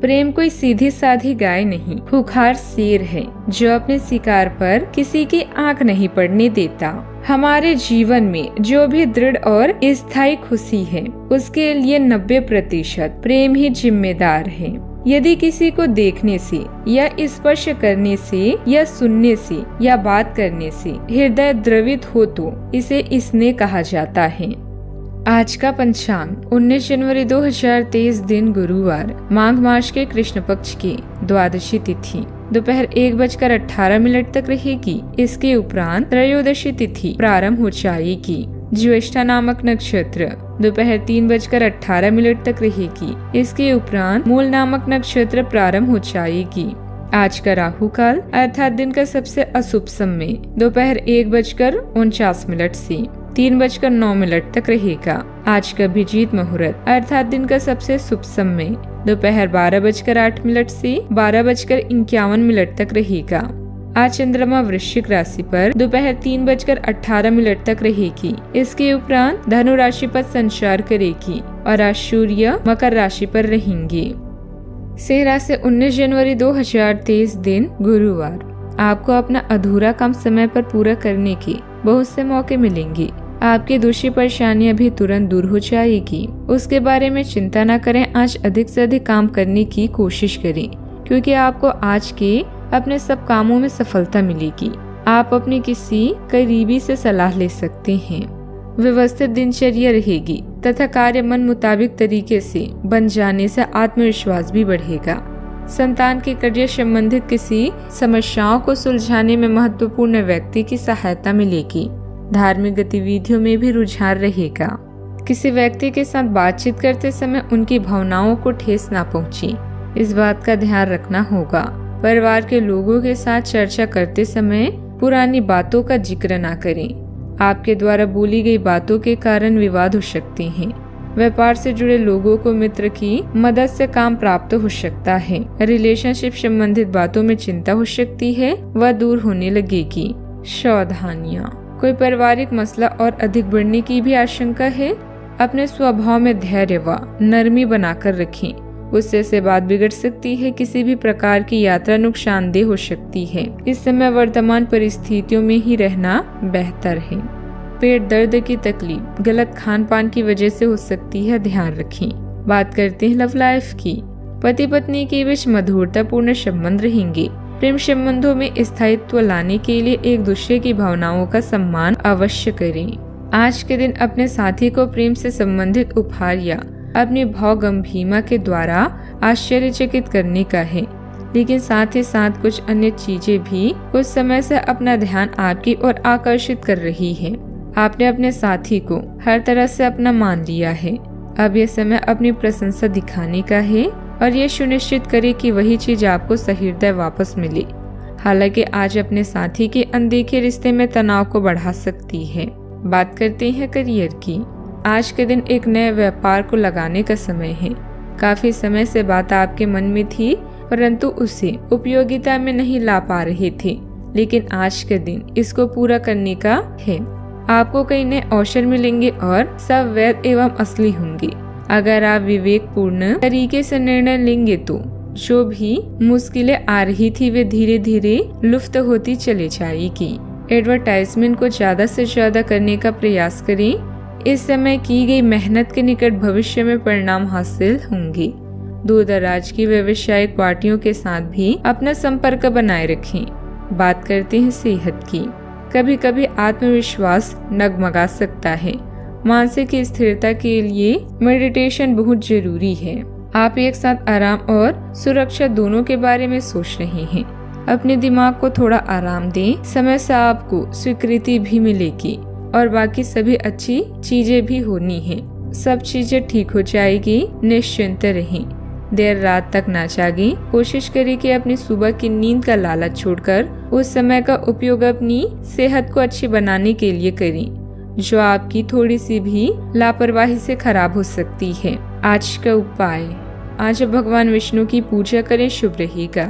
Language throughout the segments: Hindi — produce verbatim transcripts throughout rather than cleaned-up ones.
प्रेम कोई सीधी साधी गाय नहीं, खूंखार शेर है जो अपने शिकार पर किसी की आंख नहीं पड़ने देता। हमारे जीवन में जो भी दृढ़ और स्थायी खुशी है उसके लिए नब्बे प्रतिशत प्रेम ही जिम्मेदार है। यदि किसी को देखने से या स्पर्श करने से या सुनने से या बात करने से हृदय द्रवित हो तो इसे स्नेह कहा जाता है। आज का पंचांग उन्नीस जनवरी दो हजार तेईस, दिन गुरुवार, माघ मास के कृष्ण पक्ष की द्वादशी तिथि दोपहर एक बजकर अठारह मिनट तक रहेगी। इसके उपरांत त्रयोदशी तिथि प्रारंभ हो जाएगी। ज्येष्ठा नामक नक्षत्र दोपहर तीन बजकर अठारह मिनट तक रहेगी। इसके उपरांत मूल नामक नक्षत्र प्रारंभ हो जाएगी। आज का राहु काल अर्थात दिन का सबसे अशुभ समय दोपहर एक बजकर उनचास मिनट से तीन बजकर नौ मिनट तक रहेगा। आज का अभिजीत मुहूर्त अर्थात दिन का सबसे शुभ समय दोपहर बारह बजकर आठ मिनट से बारह बजकर इक्यावन मिनट तक रहेगा। आज चंद्रमा वृश्चिक राशि पर दोपहर तीन बजकर अठारह मिनट तक रहेगी। इसके उपरांत धनु राशि पर संचार करेगी और आज सूर्य मकर राशि पर रहेंगे। सिंह राशि उन्नीस जनवरी दो हजार तेईस, दिन गुरुवार। आपको अपना अधूरा काम समय पर पूरा करने के बहुत से मौके मिलेंगे। आपकी दूसरी परेशानियां भी तुरंत दूर हो जाएगी। उसके बारे में चिंता न करें। आज अधिक से अधिक काम करने की कोशिश करें क्योंकि आपको आज के अपने सब कामों में सफलता मिलेगी। आप अपने किसी करीबी से सलाह ले सकते हैं। व्यवस्थित दिनचर्या रहेगी तथा कार्य मन मुताबिक तरीके से बन जाने से आत्मविश्वास भी बढ़ेगा। संतान के करियर संबंधित किसी समस्याओं को सुलझाने में महत्वपूर्ण व्यक्ति की सहायता मिलेगी। धार्मिक गतिविधियों में भी रुझान रहेगा। किसी व्यक्ति के साथ बातचीत करते समय उनकी भावनाओं को ठेस ना पहुंचे, इस बात का ध्यान रखना होगा। परिवार के लोगों के साथ चर्चा करते समय पुरानी बातों का जिक्र ना करें। आपके द्वारा बोली गई बातों के कारण विवाद हो सकते हैं। व्यापार से जुड़े लोगों को मित्र की मदद से काम प्राप्त हो सकता है। रिलेशनशिप संबंधित बातों में चिंता हो सकती है, वह दूर होने लगेगी। सावधानियाँ, कोई पारिवारिक मसला और अधिक बढ़ने की भी आशंका है। अपने स्वभाव में धैर्य व नरमी बनाकर रखें, उससे से बात बिगड़ सकती है। किसी भी प्रकार की यात्रा नुकसानदेह हो सकती है। इस समय वर्तमान परिस्थितियों में ही रहना बेहतर है। पेट दर्द की तकलीफ गलत खान पान की वजह से हो सकती है, ध्यान रखें। बात करते हैं लव लाइफ की। पति पत्नी के बीच मधुरतापूर्ण संबंध रहेंगे। प्रेम संबंधों में स्थायित्व लाने के लिए एक दूसरे की भावनाओं का सम्मान अवश्य करें। आज के दिन अपने साथी को प्रेम से संबंधित उपहार या अपनी भावगंभीमा के द्वारा आश्चर्यचकित करने का है, लेकिन साथ ही साथ कुछ अन्य चीजें भी कुछ समय से अपना ध्यान आपकी ओर आकर्षित कर रही है। आपने अपने साथी को हर तरह से अपना मान लिया है। अब यह समय अपनी प्रशंसा दिखाने का है और यह सुनिश्चित करें कि वही चीज आपको सहृदय वापस मिले। हालांकि आज अपने साथी के अनदेखे रिश्ते में तनाव को बढ़ा सकती है। बात करते हैं करियर की। आज के दिन एक नए व्यापार को लगाने का समय है। काफी समय से बात आपके मन में थी परंतु उसे उपयोगिता में नहीं ला पा रहे थे, लेकिन आज के दिन इसको पूरा करने का है। आपको कई नए अवसर मिलेंगे और सब वैध एवं असली होंगे। अगर आप विवेकपूर्ण तरीके से निर्णय लेंगे तो जो भी मुश्किलें आ रही थी वे धीरे धीरे लुप्त होती चली जाएगी। एडवर्टाइजमेंट को ज्यादा से ज्यादा करने का प्रयास करें। इस समय की गई मेहनत के निकट भविष्य में परिणाम हासिल होंगे। दूर दराज की व्यवसायिक पार्टियों के साथ भी अपना संपर्क बनाए रखें। बात करते हैं सेहत की। कभी कभी आत्मविश्वास नगमगा सकता है। मानसिक स्थिरता के लिए मेडिटेशन बहुत जरूरी है। आप एक साथ आराम और सुरक्षा दोनों के बारे में सोच रहे हैं। अपने दिमाग को थोड़ा आराम दें। समय से आपको स्वीकृति भी मिलेगी और बाकी सभी अच्छी चीजें भी होनी हैं। सब चीजें ठीक हो जाएगी, निश्चिंत रहें। देर रात तक ना जागी। कोशिश करें कि अपनी सुबह की नींद का लालच छोड़कर उस समय का उपयोग अपनी सेहत को अच्छी बनाने के लिए करें, जो आपकी थोड़ी सी भी लापरवाही से खराब हो सकती है। आज का उपाय, आज भगवान विष्णु की पूजा करें, शुभ रहेगा।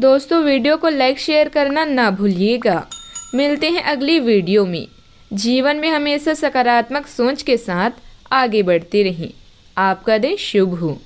दोस्तों, वीडियो को लाइक शेयर करना ना भूलिएगा। मिलते हैं अगली वीडियो में। जीवन में हमेशा सकारात्मक सोच के साथ आगे बढ़ते रहें। आपका दिन शुभ हो।